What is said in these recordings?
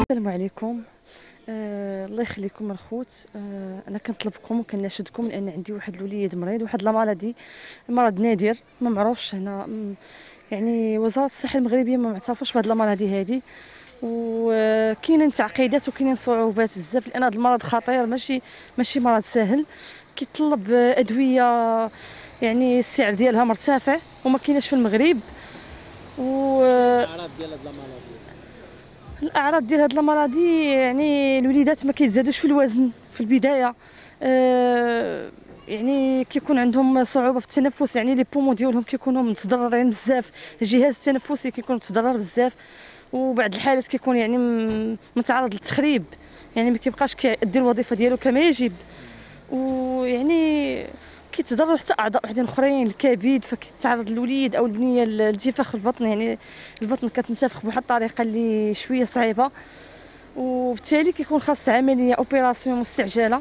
السلام عليكم. الله يخليكم الخوت. انا كنطلبكم وكناشدكم لان عندي واحد الوليد مريض، واحد لامالادي، مرض نادر ما معروفش هنا، يعني وزاره الصحه المغربيه ما معترفاش بهاد لامالادي هادي، وكاينين تعقيدات وكاينين صعوبات بزاف، لان هاد المرض خطير، ماشي مرض سهل، كيطلب ادويه يعني السعر ديالها مرتفع وما كايناش في المغرب. و الاعراض ديال هاد لامالادي، الاعراض ديال هاد المرضي يعني الوليدات ما كيتزادوش في الوزن في البدايه، يعني كيكون عندهم صعوبه في التنفس، يعني لي بومون ديالهم كيكونوا متضررين بزاف، الجهاز التنفسي كيكون متضرر بزاف، وبعض الحالات كيكون يعني متعرض للتخريب، يعني ما كيبقاش كيأدي الوظيفه ديالو كما يجب، ويعني كيتضرر حتى اعضاء وحدين اخرين، الكبد، فكيتعرض الوليد او البنيه للانتفاخ في البطن، يعني البطن كتنتفخ بواحد الطريقه اللي شويه صعيبه، وبالتالي كيكون خاص عمليه اوبيراسيون مستعجله،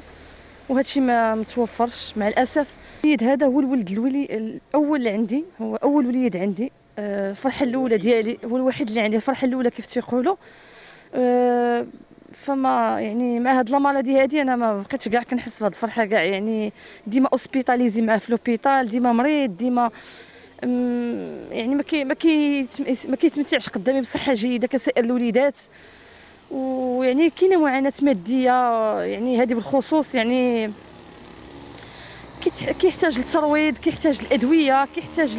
وهذا الشيء ما متوفرش مع الاسف. الوليد هذا هو الولد الاول اللي عندي، هو اول وليد عندي، الفرحه الاولى ديالي، هو الوحيد اللي عندي، الفرحه الاولى كيف تيقولوا. فما يعني مع هاد لامالادي هادي انا ما بقيتش كاع كنحس بهاد الفرحه كاع، يعني ديما اوسبيتاليزي معاه في لوبيتال، ديما مريض، ديما يعني ما كيتمتعش قدامي بصحه جيده كسائر الوليدات، ويعني كاينه معاناه ماديه يعني هذه بالخصوص، يعني كيحتاج للترويض، كيحتاج الادويه، كيحتاج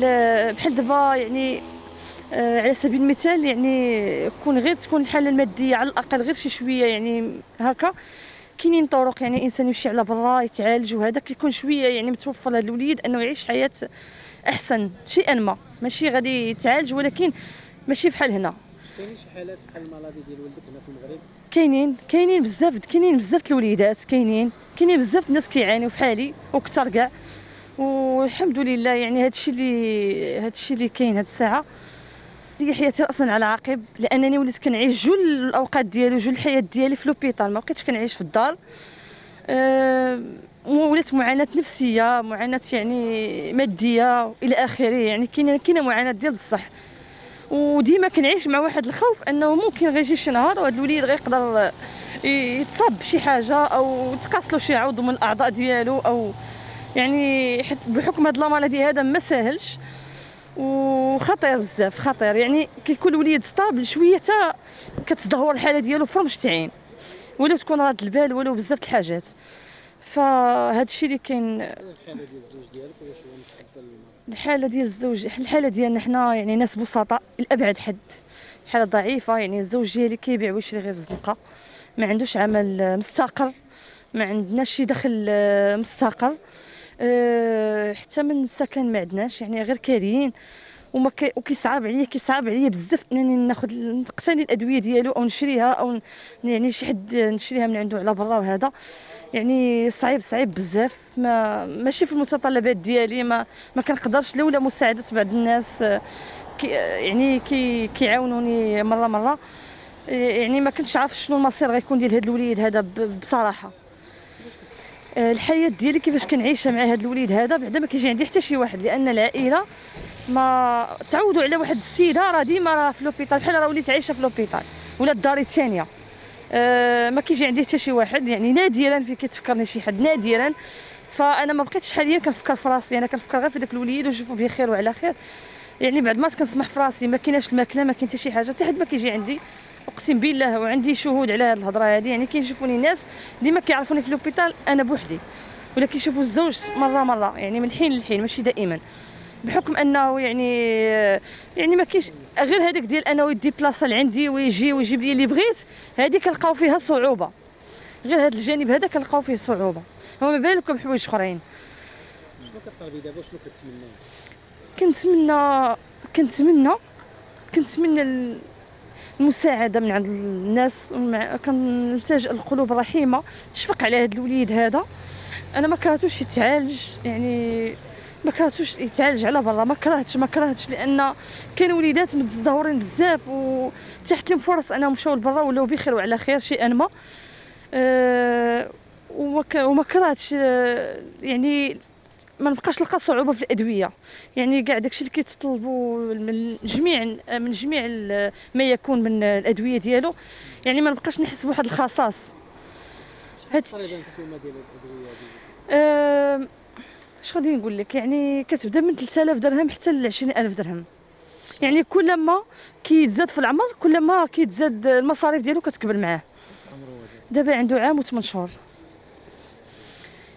بحال دابا يعني على سبيل المثال، يعني كون غير تكون الحاله الماديه على الاقل غير شي شويه، يعني هكا كاينين طرق يعني الانسان يمشي على برا يتعالج، وهذا كيكون شويه يعني متوفر لهذا الوليد انه يعيش حياه احسن شيئا ما، ماشي غادي يتعالج ولكن ماشي بحال هنا. كاينين شي حالات بحال المرض ديال ولدك هنا في المغرب؟ كاينين بزاف، الوليدات، كاينين بزاف الناس كيعانيو في حالي وكثر كاع، والحمد لله يعني هادشي اللي كاين هاد الساعه. هي حياتي راسا على عقب، لانني وليت كنعيش جل الاوقات ديالي وجل الحياه ديالي في لوبيتال، ما بقيتش كنعيش في الدار. ولات معاناه نفسيه، معاناه يعني ماديه الى اخره، يعني كاينه معاناه ديال بصح، وديما كنعيش مع واحد الخوف انه ممكن غير يجي شي نهار وهذا الوليد غيقدر يتصاب بشي حاجه او تقاصلو شي عضو من الاعضاء ديالو، او يعني بحكم هاد لامالادي هذا ما ساهلش وخطير بزاف، خطير، يعني كيكون الوليد ستابل شويه حتى كتدهور الحاله ديالو فرمش تعين، ولا تكون راد البال، ولا بزاف د الحاجات. فهاد الشيء اللي كاين. الحاله ديال الزوج ديالك واش هو مفضل؟ الحاله ديال الزوج، الحاله ديالنا حنا يعني ناس بسطاء لابعد حد، حاله ضعيفه، يعني الزوج ديالي كيبيع ويشري غير في الزنقه، ما عندوش عمل مستقر، ما عندناش شي دخل مستقر، حتى من السكن ما عندناش، يعني غير كاريين، وكيصعب عليا بزاف انني نقتني الادويه ديالو او نشريها، او يعني شي حد نشريها من عنده على برا، وهذا يعني صعيب بزاف، ماشي في المتطلبات ديالي، ما كنقدرش لولا مساعده بعض الناس يعني كيعاونوني مره، يعني ما كنتش عارف شنو المصير غيكون ديال هذا الوليد هذا بصراحه. الحياه ديالي كيفاش كنعيشها مع هذا الوليد هذا، بعدا ما كيجي عندي حتى شي واحد، لان العائله ما تعودوا على واحد السيده راه ديما راه في لوبيتال، بحال راه وليت عايشه في لوبيتال ولا الدار الثانيه، ما كيجي عندي حتى شي واحد، يعني نادرا في كيتفكرني شي حد، نادرا. فانا ما بقيتش حاليا كنفكر في راسي، انا كنفكر غير في داك الوليد ونشوفو به خير وعلى خير، يعني بعد ما كنسمح في راسي ما كايناش الماكله، ما كاين حتى شي حاجه، حتى حد ما كيجي عندي، اقسم بالله، وعندي شهود على هذه الهضره هذه، يعني كيشوفوني ناس ديما كيعرفوني في لوبيتال انا بوحدي، ولا كيشوفوا الزوج مره، يعني من حين للحين ماشي دائما، بحكم انه يعني ما كاينش غير هذاك ديال انه يديبلاصا لعندي ويجيب لي اللي بغيت، هذه كنلقاو فيها صعوبه، غير هذا الجانب هذا كنلقاو فيه صعوبه، وما بالكم بحوايج اخرين. شنو كطلبي دابا، شنو كتمنى؟ كنتمنى المساعده من عند الناس، كنلتجئ للقلوب الرحيمه تشفق على هذا الوليد هذا، انا ما كرهتوش يتعالج، يعني ما كرهتوش يتعالج على برا، ما كرهتش لان كانوا وليدات متدهورين بزاف وتحت لهم فرص انهم مشاو لبرا ولاو بخير وعلى خير شيئا ما، وما كرهتش يعني ما نبقاش نلقى صعوبه في الادويه، يعني كاع داكشي اللي كيتطلبوا من جميع ما يكون من الادويه ديالو، يعني ما نبقاش نحس بواحد الخصاص. هاد تقريبا السومه ديال الادويه ديالو اش غادي نقول لك، يعني كتبدا من 3000 درهم حتى ل 20000 درهم، يعني كلما كيتزاد في العمر كلما كيتزاد المصاريف ديالو كتكبر معاه. دابا عنده عام و 8 شهور،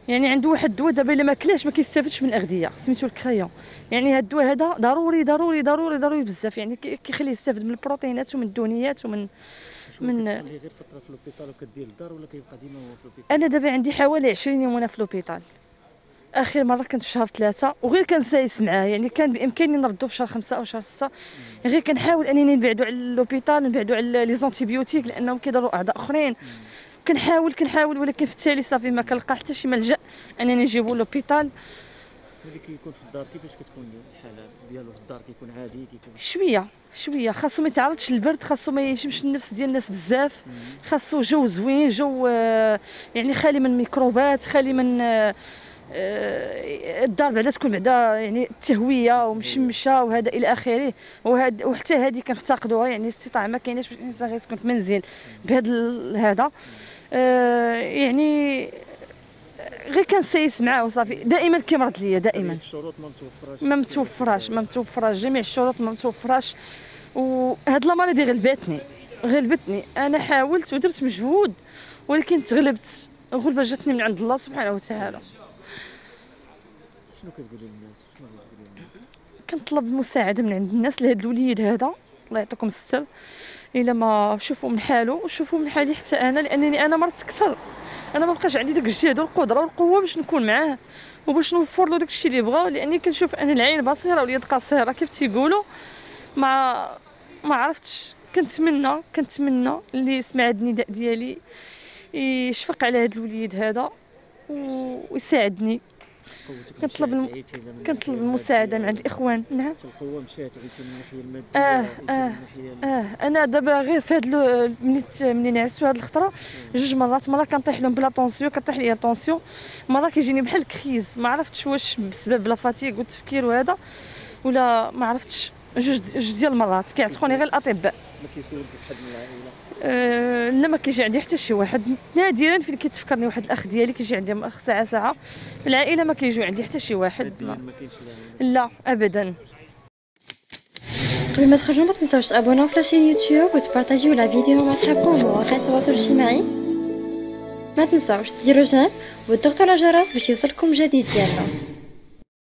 يعني عنده واحد الدواء دابا الا ما كلاش ما كيستافدش من الاغذيه، سميتو الكريون. يعني هاد الدواء هذا ضروري ضروري ضروري ضروري بزاف، يعني كيخليه يستافد من البروتينات ومن الدهنيات ومن غير فتره في لوبيطال وكدير الدار ولا كيبقى ديما هو في لوبيطال؟ انا دابا عندي حوالي 20 يوم وانا في لوبيطال، اخر مره كنت في شهر 3 وغير كنسايس معاه، يعني كان بامكاني نردو في شهر 5 او شهر 6، غير كنحاول انني نبعدوا على لوبيطال، نبعدوا على لي زونتيبيوتيك لانهم كيضروا اعضاء اخرين. كنحاول ولكن في التالي صافي ما كنلقى حتى شي ملجا انني نجيبو لوبيطال. ملي كيكون في الدار كيفاش كتكون الحاله ديالو في الدار؟ كيكون عادي كيكون شويه، خاصو ما يتعرضش للبرد، خاصو ما يشمش النفس ديال الناس بزاف، خاصو جو زوين، جو يعني خالي من الميكروبات، خالي من الدار بعدا تكون بعدا يعني التهويه ومشمشه وهذا الى اخره. وحتى هذه كنفتقدوها، يعني الاستطاعه ما كايناش باش الانسان غير يسكن في منزل بهذا هذا. يعني غير كنسايس معاه وصافي، دائما كيمرض ليا دائما. الشروط ما متوفراش، جميع الشروط ما متوفراش، وهاد المريض غلبتني. انا حاولت ودرت مجهود ولكن تغلبت، الغلبه جاتني من عند الله سبحانه وتعالى. شنو كتقولي للناس؟ كنطلب المساعده من عند الناس لهاد الوليد هذا، الله يعطيكم الستر، الا ما شوفوا من حاله وشوفوا من حالي حتى انا، لانني انا مرضت اكثر، انا ما بقاش عندي داك الجهد والقدره والقوه باش نكون معاه وباش نوفر له داك الشيء اللي بغا، لاني كنشوف انا العين بصيره واليد قصيره كيف تيقولوا. ما عرفتش، كنتمنى اللي سمع هاد النداء ديالي يشفق على هاد الوليد هذا ويساعدني. كنطلب المساعده من عند الاخوان. نعم القوه مشات عيتي من الناحيه الماديه انا دابا غير في هاد ملي نعسوا هاد الخطره جوج مرات، مره كنطيح لهم بلا طونسيون، كطيح ليا طونسيون، مره كيجيني بحال الكريز، ما عرفتش واش بسبب لا فاتيك والتفكير وهذا ولا ما عرفتش، جوج ديال المرات كيعتقوني غير الاطباء. ما كيسولك حد من العائله؟ لا ما كيجي عندي حتى شي واحد، نادرا فين كيتفكرني واحد الاخ ديالي كيجي عندي ساعه. العائله ما كيجيو عندي حتى شي واحد، لا ابدا. قبل ما تخرجوا ما تنساوش تابوناو في لاشين يوتيوب وتبارطاجيو لا فيديو مع صحابكم ومواقع التواصل الاجتماعي، ما تنساوش ديروا جيم وتضغطوا على الجرس باش يوصلكم جديد ديالنا.